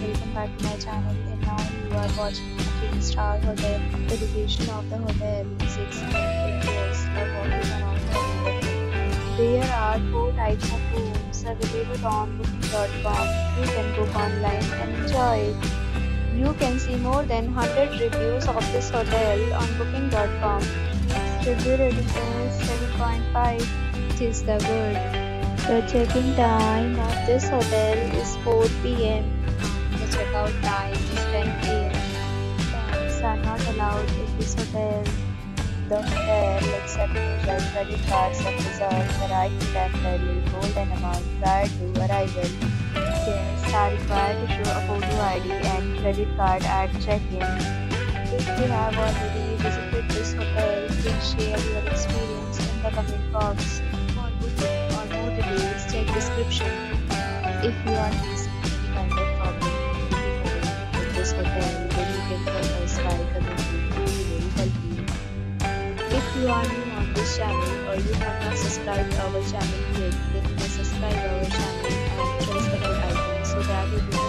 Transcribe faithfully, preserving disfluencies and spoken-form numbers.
and welcome back to my channel, and now you are watching a three star hotel. The location of the hotel is excellent. There are four types of rooms available on booking dot com. You can book online and enjoy it. You can see more than one hundred reviews of this hotel on booking dot com. Its review rating is seven point five, which is the good. The check-in time of this hotel is four P M The check-out time is ten P M Pets are not allowed in this hotel. The hotel accepts major credit cards and reserves the right to temporarily hold an amount prior to arrival. Guests are required to show a photo I D and credit card at check-in. If you have already visited this hotel, please share your experience in the comment box. For booking or more details, check description. If you are facing any kind of problem with this hotel, then you can call us by commenting. We will help you. If you are new on this channel or you have not subscribed to our channel yet, then you can subscribe to our channel and press the bell icon so that you